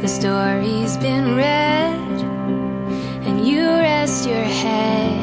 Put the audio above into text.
The story's been read, and you rest your head.